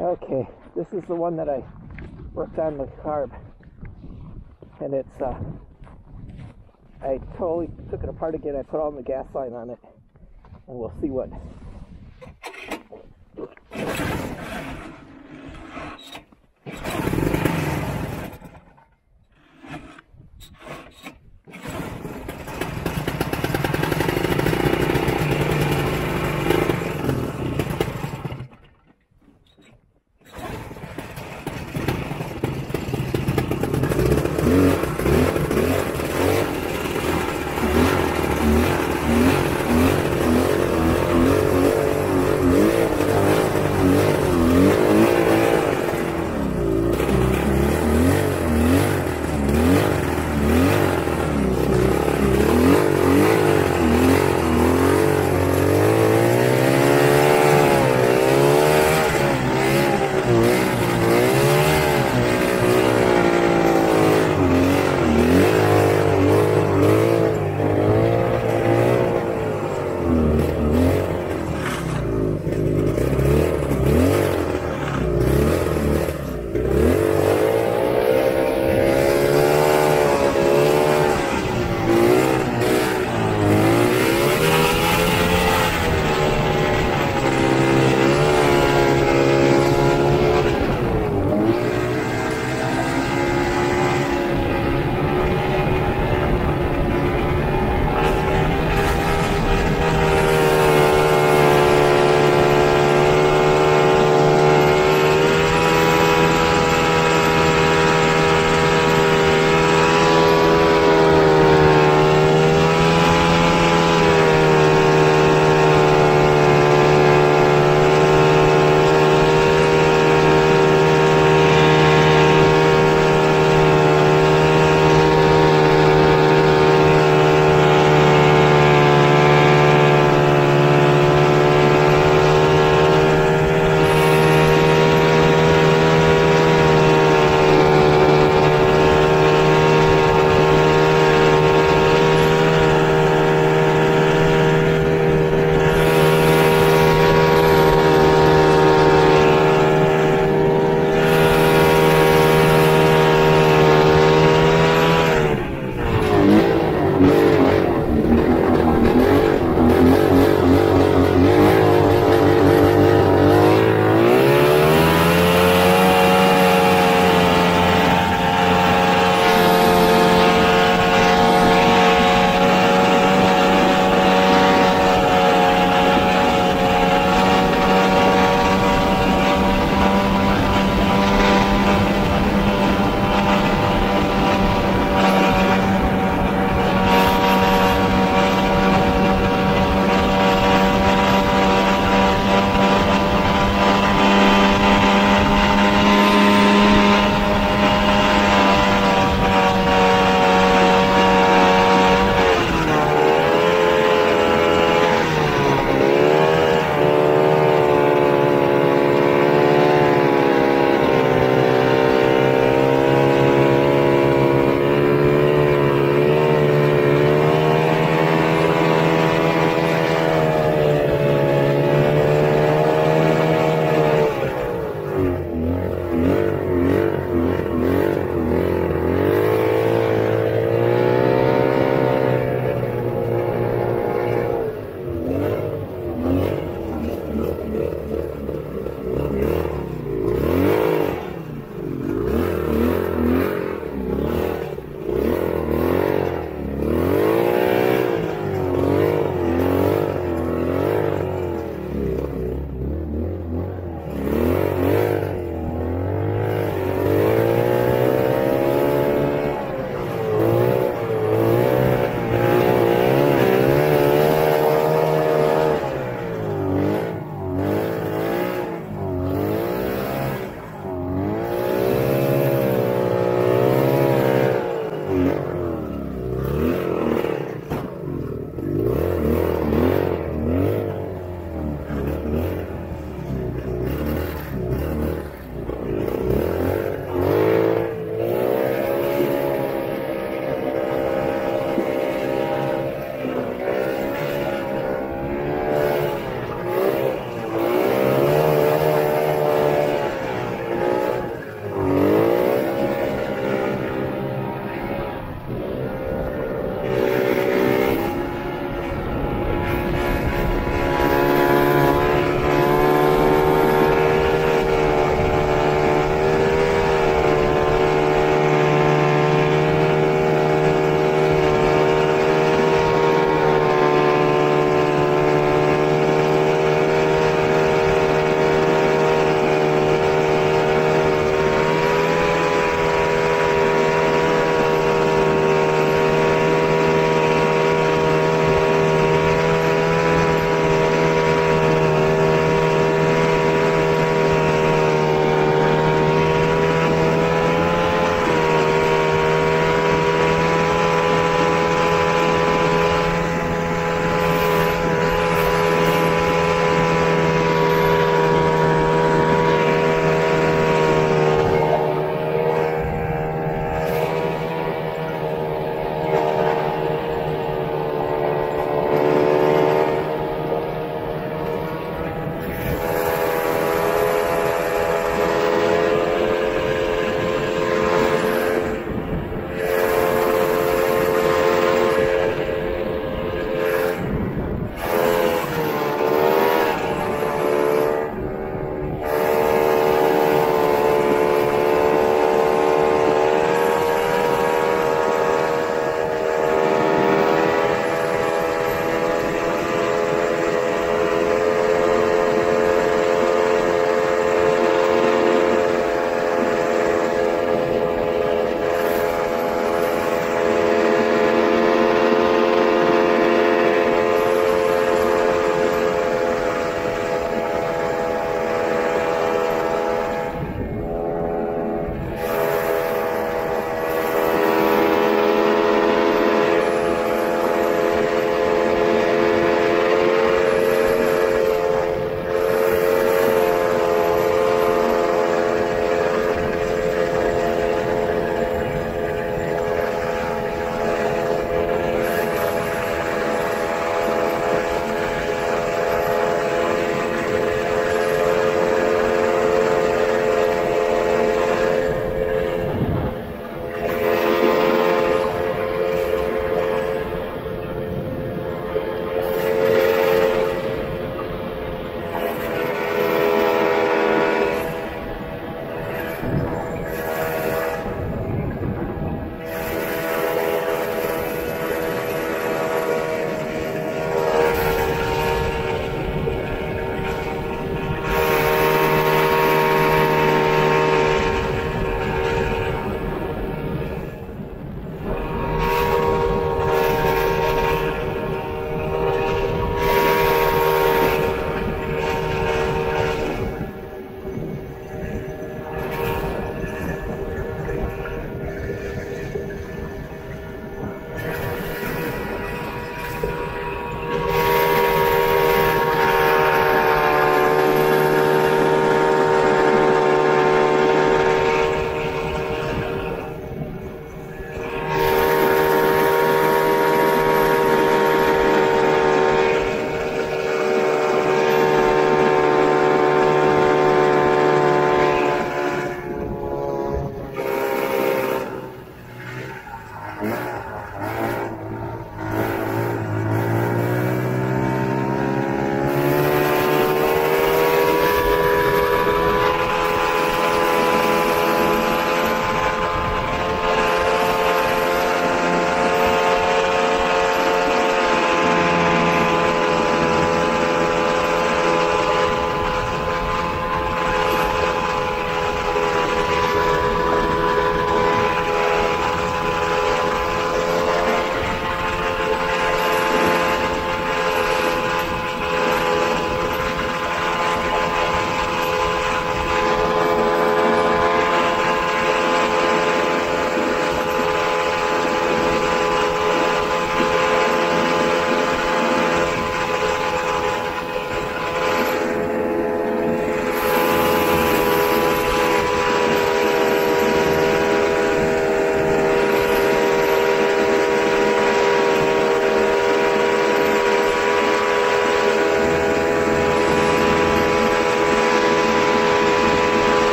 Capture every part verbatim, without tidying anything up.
Okay, this is the one that I worked on with carb, and it's uh I totally took it apart again. I put all my gas line on it, and we'll see what we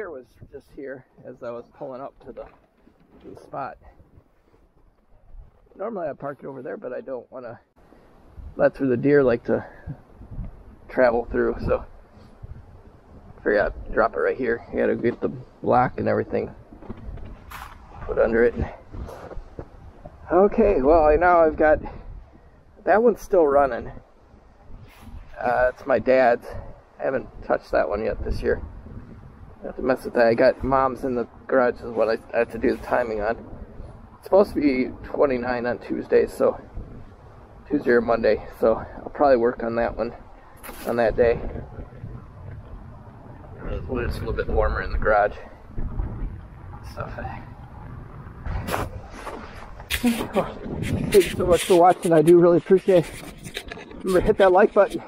deer was just here as I was pulling up to the, to the spot. Normally I parked over there, but I don't want to let through the deer like to travel through, so I figured I'd drop it right here. You gotta get the block and everything put under it. Okay, well now I've got, that one's still running. Uh, it's my dad's. I haven't touched that one yet this year. I have to mess with that. I got mom's in the garage is what I, I have to do the timing on. It's supposed to be twenty-nine on Tuesday, so Tuesday or Monday, so I'll probably work on that one on that day. It's a little bit warmer in the garage. Stuff. Oh, thank you so much for watching. I do really appreciate it. Remember, hit that like button.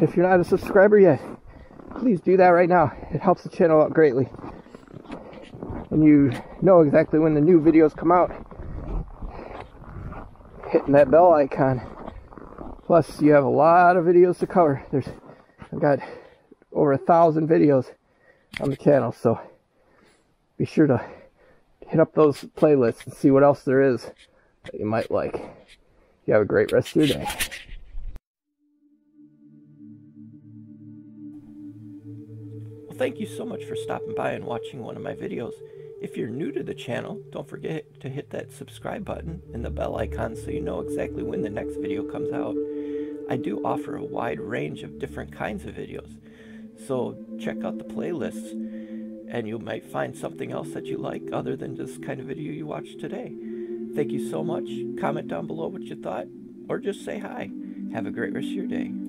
If you're not a subscriber yet, please do that right now. It helps the channel out greatly. And you know exactly when the new videos come out. Hitting that bell icon. Plus, you have a lot of videos to cover. There's, I've got over a thousand videos on the channel, so be sure to hit up those playlists and see what else there is that you might like. You have a great rest of your day. Thank you so much for stopping by and watching one of my videos. If you're new to the channel, don't forget to hit that subscribe button and the bell icon so you know exactly when the next video comes out. I do offer a wide range of different kinds of videos, so check out the playlists and you might find something else that you like other than just kind of video you watched today. Thank you so much. Comment down below what you thought or just say hi. Have a great rest of your day.